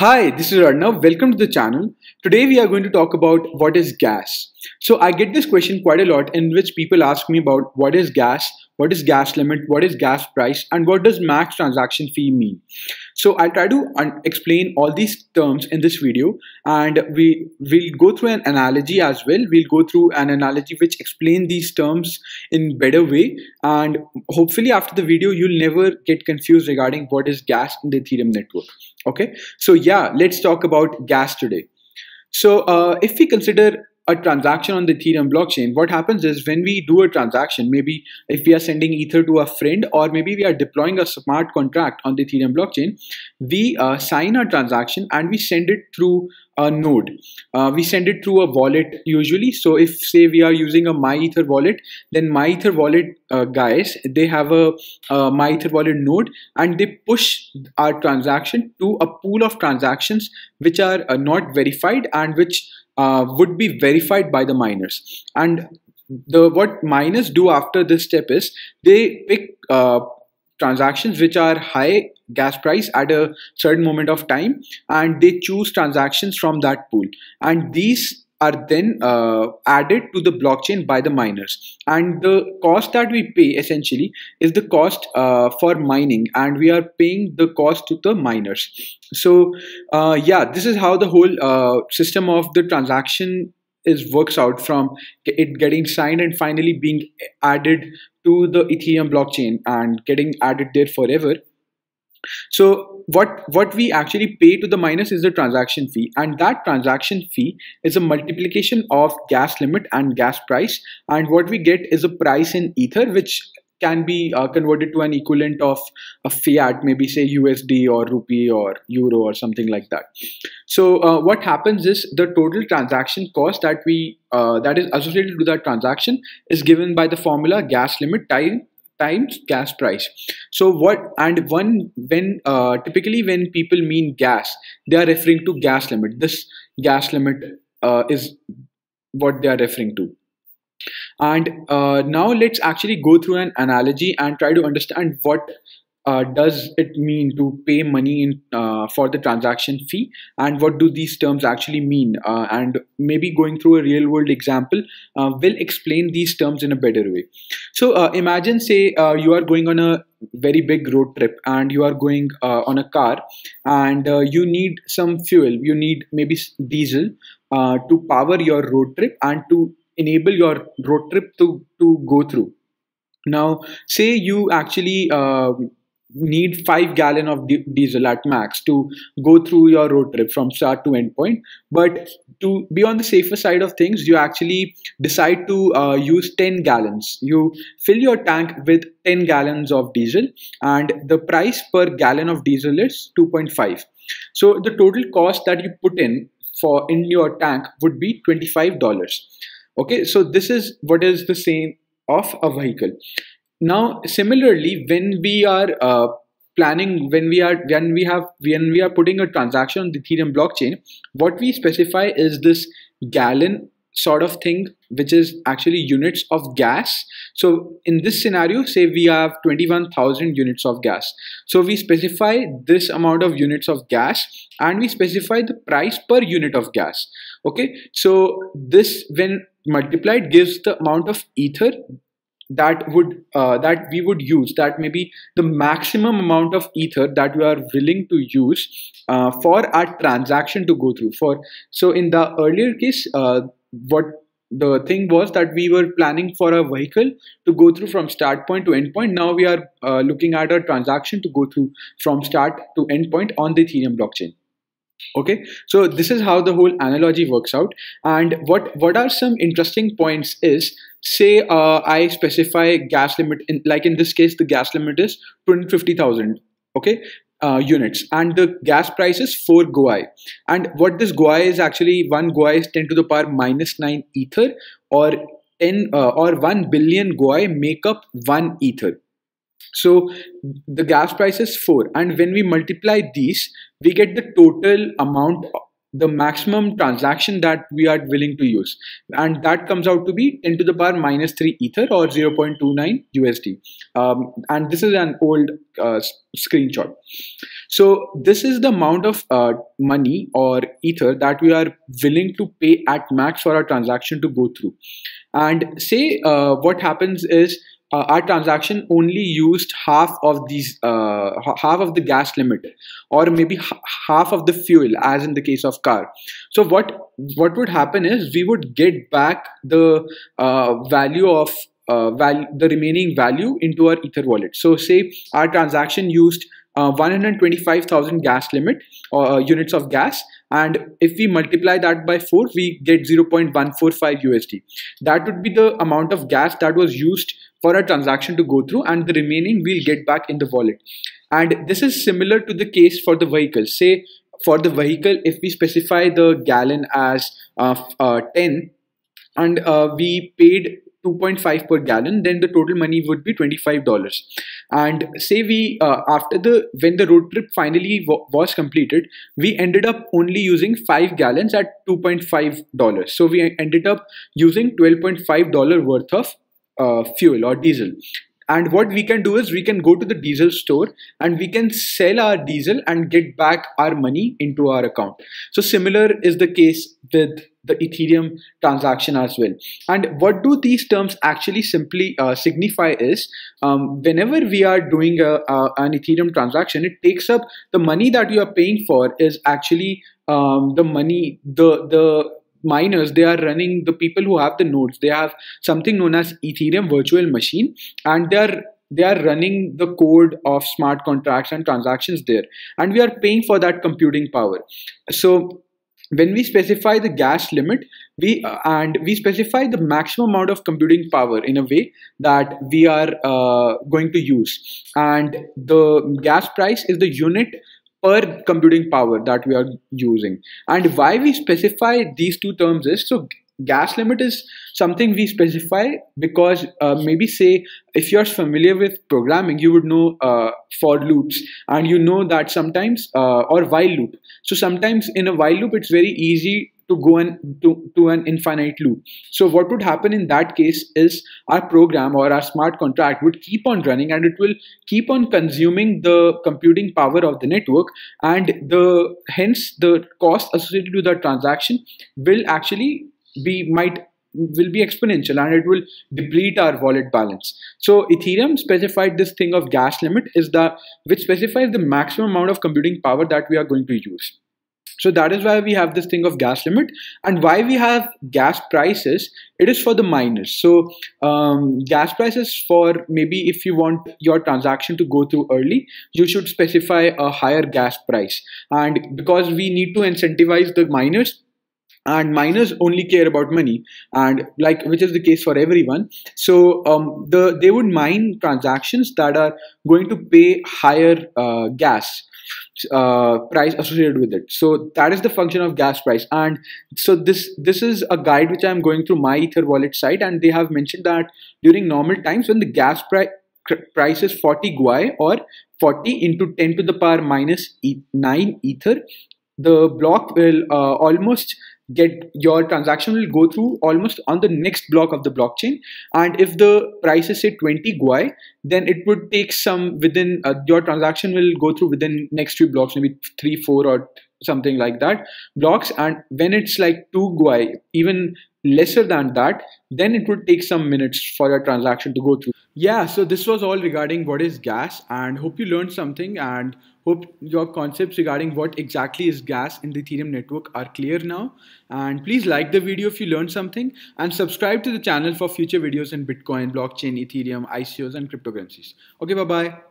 Hi, this is Arnav. Welcome to the channel. Today we are going to talk about what is gas. So I get this question quite a lot, in which people ask me about what is gas limit, what is gas price, and what does max transaction fee mean. So I'll try to explain all these terms in this video, and we'll go through an analogy as well. We'll go through an analogy which explains these terms in better way, and hopefully after the video you'll never get confused regarding what is gas in the Ethereum network. Okay, so yeah, let's talk about gas today. So if we consider a transaction on the Ethereum blockchain, what happens is when we do a transaction, maybe if we are sending ether to a friend, or maybe we are deploying a smart contract on the Ethereum blockchain, we sign a transaction and we send it through a node. We send it through a wallet usually. So if say we are using a MyEtherWallet, then MyEtherWallet guys, they have a MyEtherWallet node, and they push our transaction to a pool of transactions which are not verified and which would be verified by the miners. And what miners do after this step is they pick transactions which are high gas price at a certain moment of time, and they choose transactions from that pool, and these are then added to the blockchain by the miners. And the cost that we pay essentially is the cost for mining, and we are paying the cost to the miners. So yeah, this is how the whole system of the transaction works out, from it getting signed and finally being added to the Ethereum blockchain and getting added there forever. So what we actually pay to the miners is the transaction fee, and that transaction fee is a multiplication of gas limit and gas price, and what we get is a price in ether which can be converted to an equivalent of a fiat, maybe say USD or rupee or euro or something like that. So what happens is the total transaction cost that we that is associated with that transaction is given by the formula gas limit times gas price. So typically when people mean gas, they are referring to gas limit. This gas limit is what they are referring to. And now let's actually go through an analogy and try to understand what does it mean to pay money in for the transaction fee, and what do these terms actually mean, and maybe going through a real world example will explain these terms in a better way. So imagine say you are going on a very big road trip, and you are going on a car, and you need some fuel. You need maybe diesel to power your road trip and to enable your road trip to go through. Now say you actually need 5 gallons of diesel at max to go through your road trip from start to end point, but to be on the safer side of things, you actually decide to use 10 gallons. You fill your tank with 10 gallons of diesel, and the price per gallon of diesel is 2.5. so the total cost that you put in your tank would be $25. Okay, so this is what is the same of a vehicle. Now similarly, when we are planning, when we are putting a transaction on the Ethereum blockchain, what we specify is this gallon sort of thing, which is actually units of gas. So in this scenario, say we have 21,000 units of gas. So we specify this amount of units of gas, and we specify the price per unit of gas. Okay, so this when multiplied gives the amount of ether that we would use, that maybe the maximum amount of ether that we are willing to use for our transaction to go through. So in the earlier case, what the thing was that we were planning for a vehicle to go through from start point to end point. Now we are looking at a transaction to go through from start to end point on the Ethereum blockchain. Okay, so this is how the whole analogy works out. And what are some interesting points is, say I specify gas limit, like in this case the gas limit is 250,000 okay units, and the gas price is 4 Gwei. And what this Gwei is actually, 1 Gwei is 10⁻⁹ ether, or 1 billion Gwei make up 1 ether. So the gas price is 4, and when we multiply these, we get the total amount the maximum transaction that we are willing to use, and that comes out to be 10⁻³ ether or 0.29 USD. And this is an old screenshot. So this is the amount of money or ether that we are willing to pay at max for our transaction to go through. And say what happens is our transaction only used half of these, half of the gas limit, or maybe half of the fuel, as in the case of car. So what would happen is we would get back the value of the remaining value into our Ether wallet. So say our transaction used 125,000 gas limit or units of gas, and if we multiply that by 4, we get 0.145 USD. That would be the amount of gas that was used for a transaction to go through, and the remaining we'll get back in the wallet. And this is similar to the case for the vehicle. Say for the vehicle, if we specify the gallon as 10 and we paid 2.5 per gallon, then the total money would be $25. And say we when the road trip finally was completed, we ended up only using 5 gallons at $2.5. So we ended up using $12.5 worth of fuel or diesel. And what we can do is we can go to the diesel store and we can sell our diesel and get back our money into our account. So similar is the case with the Ethereum transaction as well. And what do these terms actually simply signify is, whenever we are doing an Ethereum transaction, it takes up the money that you are paying for is actually the money, the miners, they are running, the people who have the nodes, they have something known as Ethereum virtual machine, and they are running the code of smart contracts and transactions there, and we are paying for that computing power. So when we specify the gas limit, we specify the maximum amount of computing power in a way that we are going to use, and the gas price is the unit per computing power that we are using. And why we specify these two terms is, so gas limit is something we specify because maybe say if you're familiar with programming, you would know for loops, and you know that sometimes or while loop. So sometimes in a while loop, it's very easy to go to an infinite loop. So what would happen in that case is our program or our smart contract would keep on running, and it will keep on consuming the computing power of the network, and hence the cost associated with the transaction will actually be exponential, and it will deplete our wallet balance. So Ethereum specified this thing of gas limit is which specifies the maximum amount of computing power that we are going to use. So that is why we have this thing of gas limit. And why we have gas prices, it is for the miners. So gas prices for, maybe if you want your transaction to go through early, you should specify a higher gas price. And because we need to incentivize the miners, and miners only care about money, and which is the case for everyone. So they would mine transactions that are going to pay higher gas price associated with it. So that is the function of gas price. And so this is a guide which I'm going through my Ether wallet site, and they have mentioned that during normal times, when the gas price is 40 Gwei or 40 into 10⁻⁹ ether, the block will almost get, your transaction will go through almost on the next block of the blockchain. And if the price is say 20 Gwei, then it would take some within, your transaction will go through within next few blocks, maybe 3, 4 or something like that blocks. And when it's like 2 Gwei, even lesser than that, then it would take some minutes for your transaction to go through. Yeah, so this was all regarding what is gas, and hope you learned something, and hope your concepts regarding what exactly is gas in the Ethereum network are clear now. And please like the video if you learned something, and subscribe to the channel for future videos in Bitcoin, blockchain, Ethereum, ICOs and cryptocurrencies. Okay, bye-bye.